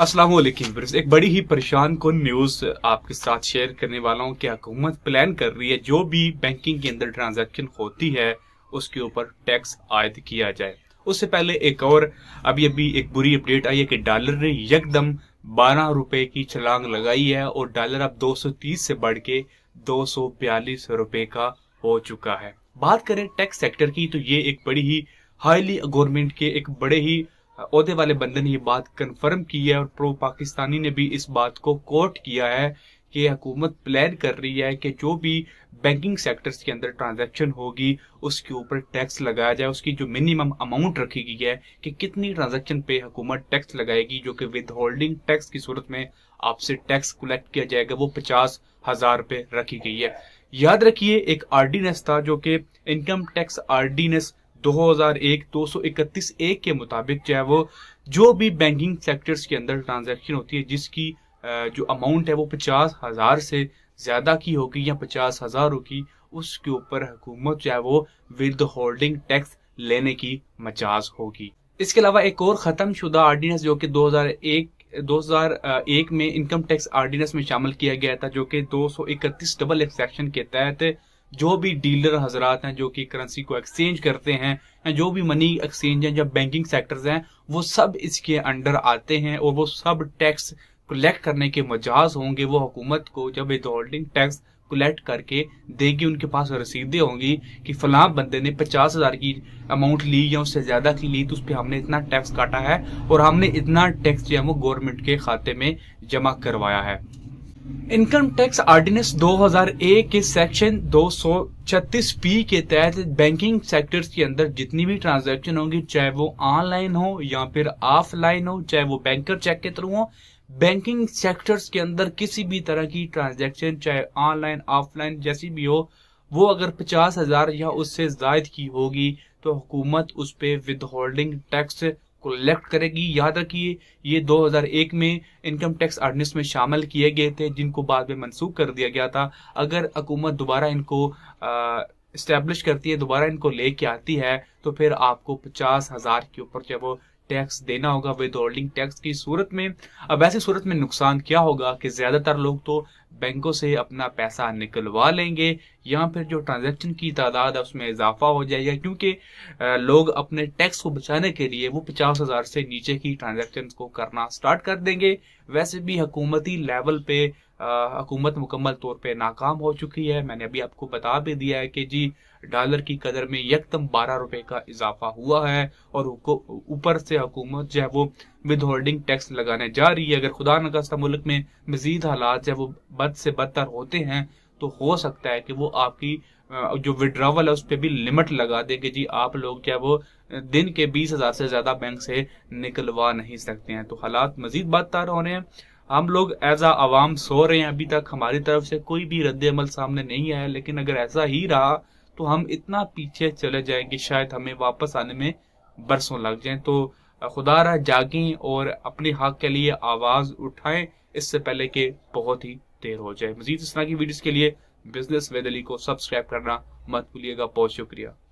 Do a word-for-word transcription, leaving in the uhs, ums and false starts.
अस्सलाम वालेकुम फ्रेंड्स, एक बड़ी ही परेशान कौन न्यूज़ आपके साथ शेयर करने वाला हूँ कि हुकूमत प्लान कर रही है जो भी बैंकिंग के अंदर ट्रांजैक्शन होती है उसके ऊपर टैक्स आयद किया जाए। उससे पहले एक और अभी अभी एक बुरी अपडेट आई है कि डॉलर ने एकदम बारह रुपए की छलांग लगाई है और डॉलर अब दो सौ तीस से बढ़ के दो सौ बयालीस रुपए का हो चुका है। बात करें टैक्स सेक्टर की तो ये एक बड़ी ही हाईली गवर्नमेंट के एक बड़े ही ओहदे वाले बंदे ने ये बात कंफर्म की है और प्रो पाकिस्तानी ने भी इस बात को कोट किया है कि हुकूमत प्लान कर रही है कि जो भी बैंकिंग सेक्टर्स के अंदर ट्रांजैक्शन होगी उसके ऊपर टैक्स लगाया जाए। उसकी जो मिनिमम अमाउंट रखी गई है कि कितनी ट्रांजैक्शन पे हुकूमत टैक्स लगाएगी, जो कि विद होल्डिंग टैक्स की सूरत में आपसे टैक्स कलेक्ट किया जाएगा, वो पचास हजार रुपये रखी गई है। याद रखिए एक आर्डिनेंस था जो कि इनकम टैक्स आर्डिनेंस दो हज़ार एक दो सौ इकतीस ए के मुताबिक जो है वो जो भी बैंकिंग सेक्टर्स के अंदर ट्रांजैक्शन होती है जिसकी जो अमाउंट है वो पचास हजार से ज्यादा की होगी या पचास हजार होगी, उसके ऊपर हुकूमत जो है वो विद होल्डिंग टैक्स लेने की मजाज होगी। इसके अलावा एक और खत्म शुदा आर्डिनेंस जो कि दो हज़ार एक में इनकम टैक्स आर्डिनेंस में शामिल किया गया था, जो कि दो सौ इकतीस डबल एक सेक्शन के तहत जो भी डीलर हजरात हैं जो कि करेंसी को एक्सचेंज करते हैं या जो भी मनी एक्सचेंज है या बैंकिंग सेक्टर्स हैं वो सब इसके अंडर आते हैं और वो सब टैक्स कलेक्ट करने के मजाज होंगे। वो हुकूमत को जब विद होल्डिंग टैक्स कलेक्ट करके देगी उनके पास रसीदें होंगी कि फलां बंदे ने पचास हजार की अमाउंट ली या उससे ज्यादा की ली तो उस पर हमने इतना टैक्स काटा है और हमने इतना टैक्स जो है वो गवर्नमेंट के खाते में जमा करवाया है। इनकम टैक्स आर्डिनेंस दो हज़ार एक के सेक्शन दो सौ छत्तीस पी के तहत बैंकिंग सेक्टर्स के अंदर जितनी भी ट्रांजैक्शन होंगी, चाहे वो ऑनलाइन हो या फिर ऑफलाइन हो, चाहे वो बैंकर चेक के थ्रू हो, बैंकिंग सेक्टर्स के अंदर किसी भी तरह की ट्रांजैक्शन चाहे ऑनलाइन ऑफलाइन जैसी भी हो, वो अगर पचास हजार या उससे ज्यादा की होगी तो हुकूमत उस पे विद होल्डिंग टैक्स कलेक्ट करेगी। याद रखिए ये दो हज़ार एक में इनकम टैक्स आर्डिनेंस में शामिल किए गए थे जिनको बाद में मंसूख कर दिया गया था। अगर हुकूमत दोबारा इनको इस्टेब्लिश करती है, दोबारा इनको लेके आती है तो फिर आपको पचास हजार के ऊपर जब वो टैक्स देना होगा विद होल्डिंग टैक्स की सूरत में। अब ऐसी सूरत में नुकसान क्या होगा कि ज्यादातर लोग तो बैंकों से अपना पैसा निकलवा लेंगे या फिर जो ट्रांजैक्शन की तादाद है उसमें इजाफा हो जाएगा, क्योंकि लोग अपने टैक्स को बचाने के लिए वो पचास हजार से नीचे की ट्रांजैक्शन को करना स्टार्ट कर देंगे। वैसे भी हुकूमती लेवल पे हुकूमत मुकम्मल तौर पे नाकाम हो चुकी है। मैंने अभी आपको बता भी दिया है कि जी डॉलर की कदर में यकदम बारह रुपए का इजाफा हुआ है और ऊपर से हुकूमत जो है वो विद होल्डिंग टैक्स लगाने जा रही है। अगर खुदा न खास्ता मुल्क में मजीद हालात जो है वो बद से बदतर होते हैं तो हो सकता है कि वो आपकी जो विड्रावल है उस पर भी लिमिट लगा दे कि जी आप लोग क्या वो दिन के बीस हजार से ज्यादा बैंक से निकलवा नहीं सकते हैं। तो हालात मजीद बदतर हो रहे हैं। हम लोग एज आ आवाम सो रहे हैं, अभी तक हमारी तरफ से कोई भी रद्दअमल सामने नहीं आया, लेकिन अगर ऐसा ही रहा तो हम इतना पीछे चले जाएंगे शायद हमें वापस आने में बरसों लग जाएं। तो खुदा रहा जागें और अपने हक के लिए आवाज उठाएं इससे पहले कि बहुत ही देर हो जाए। मजीद इस तरह की वीडियोस के लिए बिजनेस विद अली को सब्सक्राइब करना मत भूलिएगा। बहुत शुक्रिया।